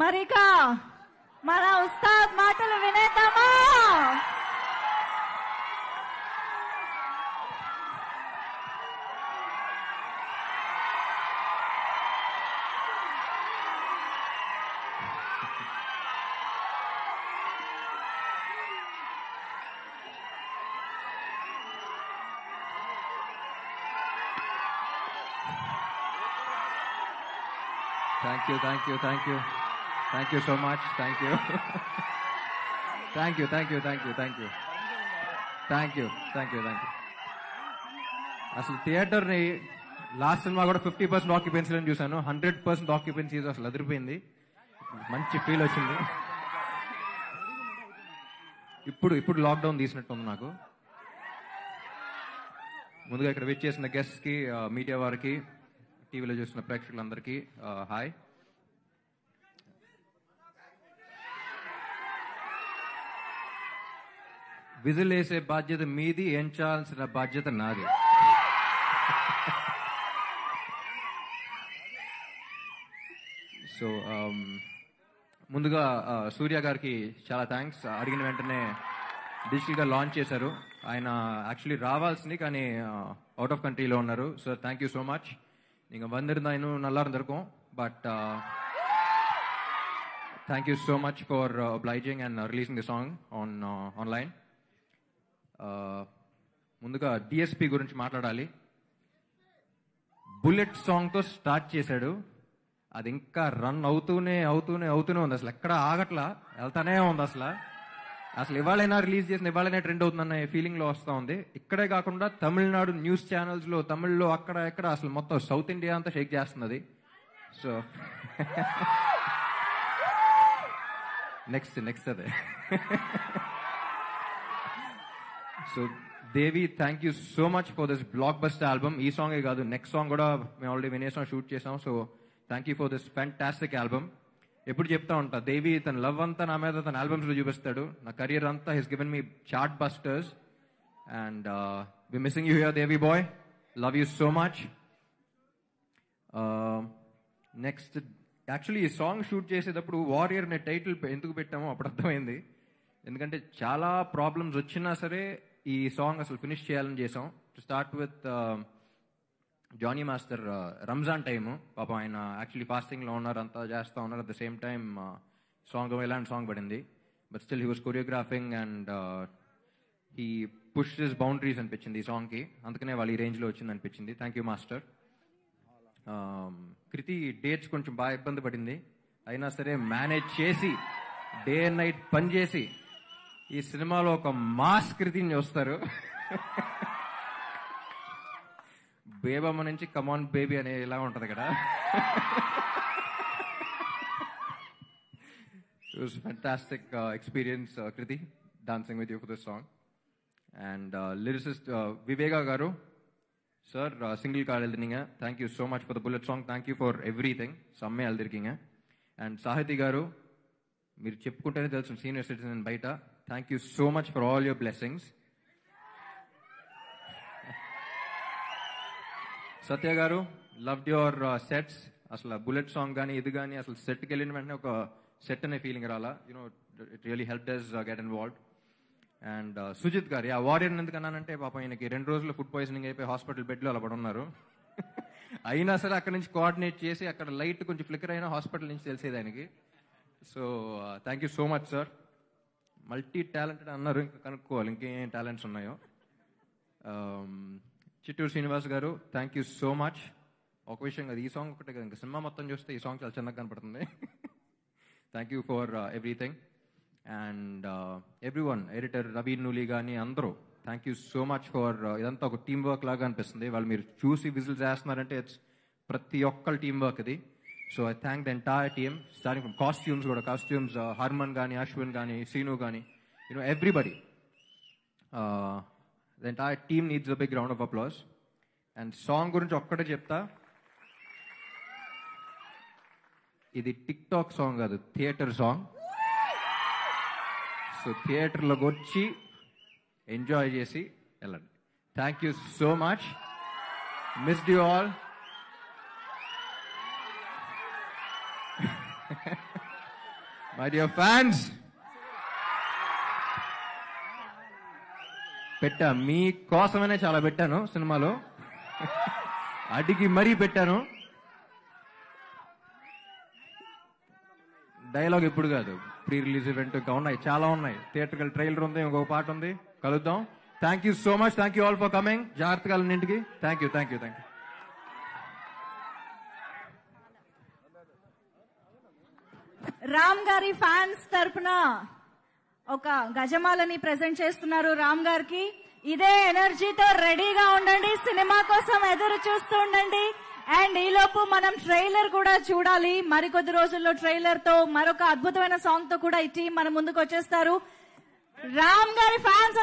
మరిగా మన ఉస్తాద్ మాటలు వినేద్దామా? Thank you so much. Thank you. అసలు థియేటర్ ని లాస్ట్ సినిమా కూడా 50% ఆక్యుపెన్సీ అని చూసాను. 100% ఆక్యుపెన్సీ అసలు అదిరిపోయింది, మంచి ఫీల్ వచ్చింది. ఇప్పుడు ఇప్పుడు లాక్డౌన్ తీసినట్టుంది నాకు. ముందుగా ఇక్కడ విచ్ చేసిన గెస్ట్ కి, మీడియా వారికి, టీవీలో చూసిన ప్రేక్షకులందరికీ హాయ్. విజిల్ వేసే బాధ్యత మీది, ఎంచాల్సిన బాధ్యత నాది. సో ముందుగా సూర్య గారికి చాలా థ్యాంక్స్. అడిగిన వెంటనే డిజిటల్ గా లాంచ్ చేశారు. ఆయన యాక్చువల్లీ రావాల్సింది కానీ అవుట్ ఆఫ్ కంట్రీలో ఉన్నారు. So thank you so much. நீங்க வந்திருந்தா இன்னும் நல்லா இருந்திருக்கும். But thank you so much for obliging and releasing the song on online. ముందుగా DSP గురించి మాట్లాడాలి. బుల్లెట్ సాంగ్ తో స్టార్ట్ చేశాడు, అది ఇంకా రన్ అవుతూనే ఉంది. అసలు ఎక్కడ ఆగట్లా, వెళ్తానే ఉంది. అసలు ఇవాళైనా రిలీజ్ చేసిన ఇవాళైనా ట్రెండ్ అవుతుందన్న ఫీలింగ్ లో వస్తా ఉంది. ఇక్కడే కాకుండా తమిళనాడు న్యూస్ ఛానల్స్ లో, తమిళ్లో, అక్కడ ఎక్కడ అసలు మొత్తం సౌత్ ఇండియా అంతా షేక్ చేస్తున్నది. సో నెక్స్ట్ అదే. So Devi, thank you so much for this blockbuster album. ఈ సాంగే కాదు, నెక్స్ట్ సాంగ్ కూడా మేము ఆల్రెడీ వినేసాం, షూట్ చేసాం. So thank you for this fantastic album. ఎప్పుడు చెప్తా ఉంటా, దేవి తన లవ్ అంతా నా మీద తన ఆల్బమ్స్ లో చూపిస్తాడు. నా కెరీర్ అంతా his given me chart busters. And we missing you here Devi boy, love you so much. Next actually ఈ సాంగ్ షూట్ చేసేటప్పుడు వారియర్ అనే టైటిల్ ఎందుకు పెట్టామో అప్పుడు అర్థమైంది. ఎందుకంటే చాలా ప్రాబ్లమ్స్ వచ్చినా సరే ఈ సాంగ్ అసలు ఫినిష్ చేయాలని చేసాం. To start with Johnny master, Ramzan time, పాపం ఆయన యాక్చువల్లీ ఫాస్టింగ్లో ఉన్నారు, అంతా చేస్తూ ఉన్నారు. At the same time song ఇలాంటి సాంగ్ పడింది. But still he was choreographing and he push his boundaries అనిపించింది ఈ సాంగ్కి. అందుకనే వాళ్ళు ఈ రేంజ్లో వచ్చింది అనిపించింది. Thank you master. Kriti dates కొంచెం బాగా ఇబ్బంది పడింది, అయినా సరే మేనేజ్ చేసి డే అండ్ నైట్ పనిచేసి ఈ సినిమాలో ఒక మాస్ కృతిని వస్తారు. బేబమ్మ నుంచి కమాన్ బేబీ అనే ఇలా ఉంటుంది కదా. It was fantastic experience Kriti, dancing with you for this song. And lyricist Vivega గారు, సాர் சிங்கிள் கார்டு எழுதினீங்க, thank you so much for the bullet song, thank you for everything, సమ్మే எழுదిరికింగ. అండ్ సాహితి గారు, మీరు చెప్పుకుంటేనే తెలుసు సీనియర్ సిటిజన్ బయట, thank you so much for all your blessings. Satya గారు, లవ్డ్ యువర్ సెట్స్. అసలు బుల్లెట్ సాంగ్ కానీ ఇది కానీ అసలు సెట్కి వెళ్ళిన వెంటనే ఒక సెట్ అనే ఫీలింగ్ రాలా, you know it really helped us get involved. And Sujith గారు, ఆ వారియర్ ఎందుకు అన్నానంటే పాపం ఆయనకి 2 రోజులు ఫుడ్ పాయిజనింగ్ అయిపోయి హాస్పిటల్ బెడ్లో అలా పడున్నారు. అయినా సరే అక్కడ నుంచి కోఆర్డినేట్ చేసి అక్కడ లైట్ కొంచెం ఫ్లికర్ అయినా హాస్పిటల్ నుంచి తెలిసేది ఆయనకి. So thank you so much sir. Multi talented అన్నారు, ఇంకా కనుక్కోవాలి ఇంకేం టాలెంట్స్ ఉన్నాయో. చిట్టూరు శ్రీనివాస్ గారు, థ్యాంక్ యూ సో మచ్. ఒక విషయం కదా, ఈ సాంగ్ ఒకటే కదా, ఇంకా సినిమా మొత్తం చూస్తే ఈ సాంగ్ చాలా చిన్నగా కనపడుతుంది. Thank you for everything. And every one, editor Naveen Nooli కానీ అందరూ, thank you so much for ఇదంతా ఒక టీమ్ వర్క్ లాగా అనిపిస్తుంది. వాళ్ళు మీరు చూసి విజిల్స్ చేస్తున్నారంటే ఇట్స్ ప్రతి ఒక్కరు టీమ్ వర్క్ ఇది. So I thank the entire team, starting from costumes కూడా, కాస్ట్యూమ్స్ హర్మన్ కానీ, అశ్విన్ కానీ, సీను కానీ, you know everybody. The entire team needs a big round of applause. And song gurinchi okkade chepta, idi TikTok song kadu, theater song. So theater lo gochi enjoy chesi ellandi. Thank you so much, missed you all. My dear fans, Petta, me kosamane chala pettanu cinema lo. Adiki mari pettanu. Dialogue ippudu kaadu. Pre-release event kaunai chala unnai. Theatrical trailer undi, ingo part undi. Kaluddam. Thank you so much. Thank you all for coming. Jagrathagalu intiki. Thank you. Thank you. Thank you. Ram గారి fans తరపున ఒక గజమాలని present చేస్తున్నారు రామ్ గారికి. ఇదే ఎనర్జీతో రెడీగా ఉండండి, cinema కోసం ఎదురు చూస్తూ ఉండండి. అండ్ ఈలోపు మనం ట్రైలర్ కూడా చూడాలి. మరికొద్ది రోజుల్లో ట్రైలర్ తో మరొక అద్భుతమైన సాంగ్ తో కూడా ఈ టీం మన ముందుకు వచ్చేస్తారు. రామ్ గారి ఫ్యాన్స్